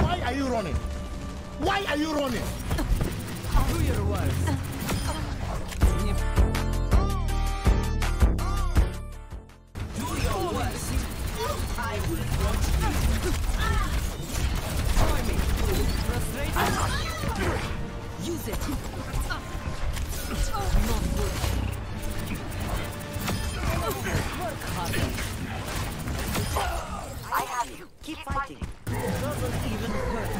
Why are you running? Why are you running? Do your worst. I will watch you. Try me. Frustrated? I'm not here to do it. Use it. Not good. Work hard. I have you. Keep fighting. It doesn't even hurt.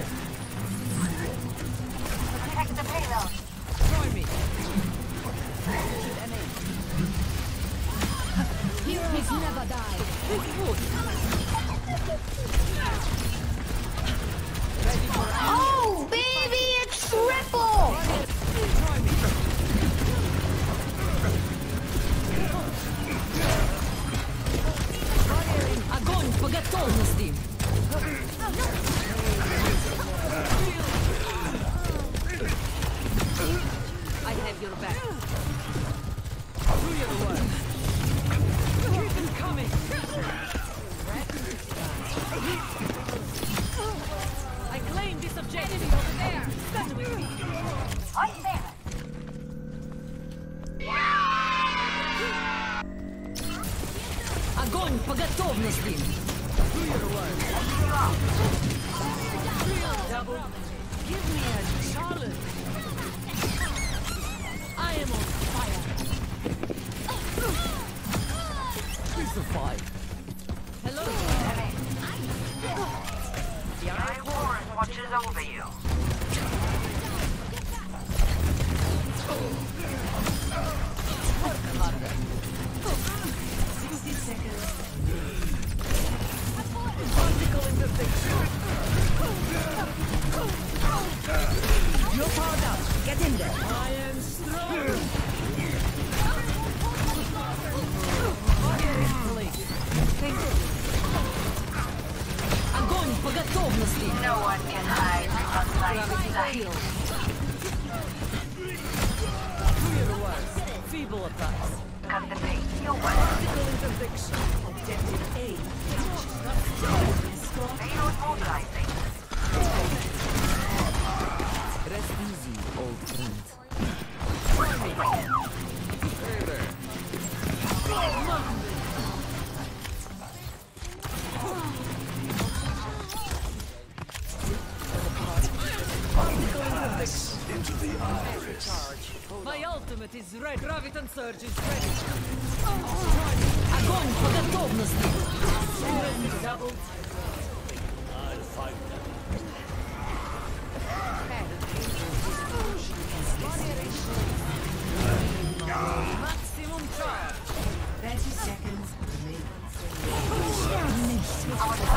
Protect the payload. Try me. Heroes never die. Oh, baby, it's triple! Огонь по готовности. I have your back. Do your work. Coming. I claim this objective over there. Stand with me. I'm there. Огонь по готовности. Give me a challenge. I am on fire. Crucified. Hello. My warrant watches over you. Work harder. 60 seconds. Particle intersection. You're powered up. Get in there. I am strong. Огонь по готовности. No one can hide from sight. Feeble attacks. Contemplate your way. Vertical intersection. Objective A. Payload mobilizing. Rest easy, old friend. Further. Into the iris. My ultimate is ready. Graviton surge is ready. Огонь по готовности. I'll fight them. Maximum charge. 30 seconds.